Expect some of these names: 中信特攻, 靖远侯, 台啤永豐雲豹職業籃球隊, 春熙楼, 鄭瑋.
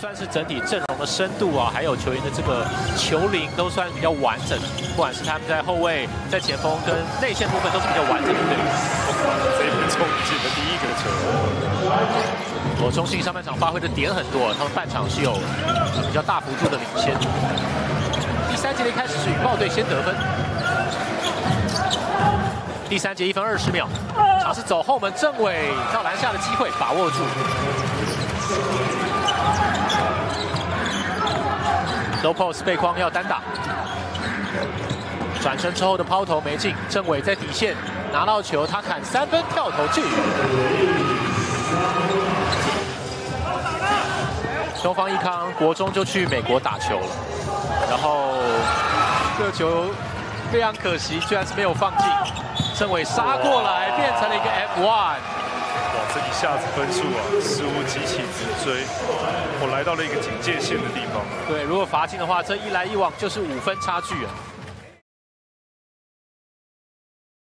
算是整体阵容的深度啊，还有球员的这个球龄都算比较完整，不管是他们在后卫、在前锋跟内线部分都是比较完整的队伍。这分钟进的第一个球，中信上半场发挥的点很多，他们半场是有比较大幅度的领先。第三节的一开始是羽豹队先得分，第三节1分20秒，尝试走后门，郑伟到篮下的机会把握住。 Low post 背框要单打，转身之后的抛投没进。郑伟在底线拿到球，他砍三分跳投进。东方一康国中就去美国打球了，然后这个球非常可惜，居然是没有放进。郑伟杀过来，变成了一个 F1。 这一下子分数啊，15急起直追，我来到了一个警戒线的地方。对，如果罚进的话，这一来一往就是5分差距啊。